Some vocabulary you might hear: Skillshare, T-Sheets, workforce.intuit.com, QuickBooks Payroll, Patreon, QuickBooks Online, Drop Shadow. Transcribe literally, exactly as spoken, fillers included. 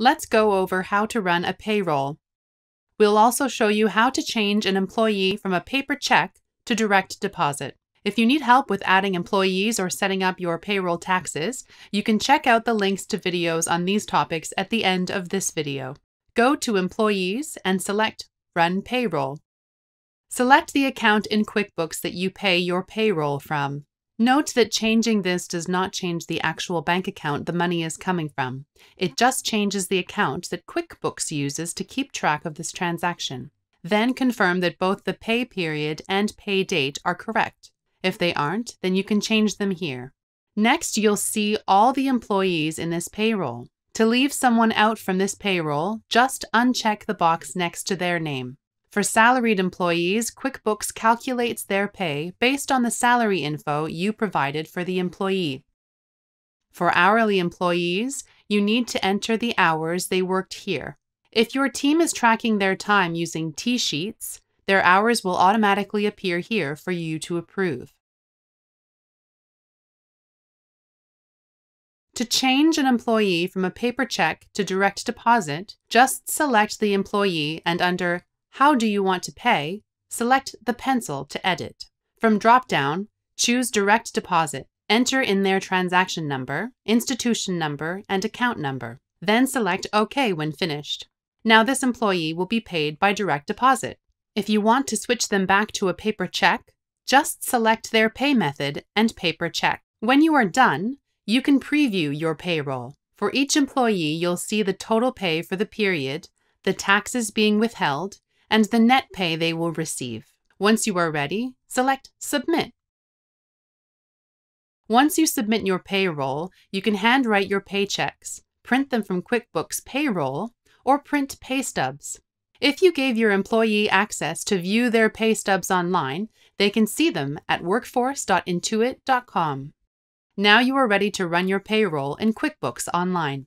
let's go over how to run a payroll. We'll also show you how to change an employee from a paper check to direct deposit. If you need help with adding employees or setting up your payroll taxes, you can check out the links to videos on these topics at the end of this video. Go to Employees and select Run Payroll. Select the account in QuickBooks that you pay your payroll from. Note that changing this does not change the actual bank account the money is coming from. It just changes the account that QuickBooks uses to keep track of this transaction. Then confirm that both the pay period and pay date are correct. If they aren't, then you can change them here. Next, you'll see all the employees in this payroll. To leave someone out from this payroll, just uncheck the box next to their name. For salaried employees, QuickBooks calculates their pay based on the salary info you provided for the employee. For hourly employees, you need to enter the hours they worked here. If your team is tracking their time using T-Sheets, their hours will automatically appear here for you to approve. To change an employee from a paper check to direct deposit, just select the employee and under How do you want to pay, select the pencil to edit. From drop-down, choose Direct Deposit. Enter in their transaction number, institution number, and account number. Then select OK when finished. Now this employee will be paid by direct deposit. If you want to switch them back to a paper check, just select their pay method and paper check. When you are done, you can preview your payroll. For each employee, you'll see the total pay for the period, the taxes being withheld, and the net pay they will receive. Once you are ready, select Submit. Once you submit your payroll, you can handwrite your paychecks, print them from QuickBooks Payroll, or print pay stubs. If you gave your employee access to view their pay stubs online, they can see them at workforce dot intuit dot com. Now you are ready to run your payroll in QuickBooks Online.